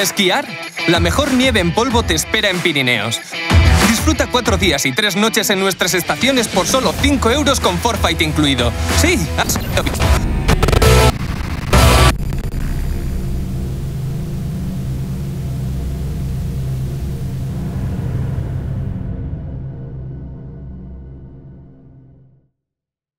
gusta esquiar? La mejor nieve en polvo te espera en Pirineos. Disfruta 4 días y 3 noches en nuestras estaciones por solo 5 euros con forfait incluido. Sí,